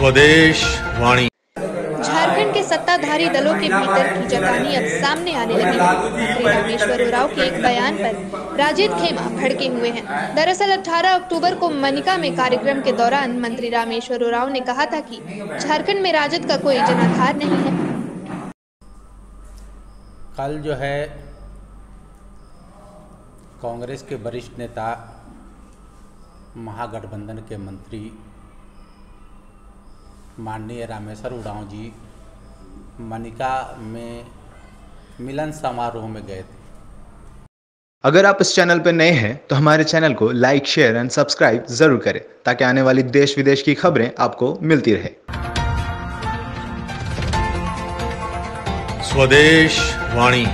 स्वदेश वाणी। झारखंड के सत्ताधारी दलों के भीतर की जकानी अब सामने आने लगी है। मंत्री रामेश्वर उराव के एक बयान पर राजद खेमा भड़के हुए हैं। दरअसल 18 अक्टूबर को मनिका में कार्यक्रम के दौरान मंत्री रामेश्वर उराव ने कहा था कि झारखंड में राजद का कोई जनाधार नहीं है। कल जो है कांग्रेस के वरिष्ठ नेता महागठबंधन के मंत्री माननीय रामेश्वर उराव जी मनिका में मिलन समारोह में गए थे। अगर आप इस चैनल पर नए हैं तो हमारे चैनल को लाइक, शेयर एंड सब्सक्राइब जरूर करें ताकि आने वाली देश विदेश की खबरें आपको मिलती रहे। स्वदेश वाणी।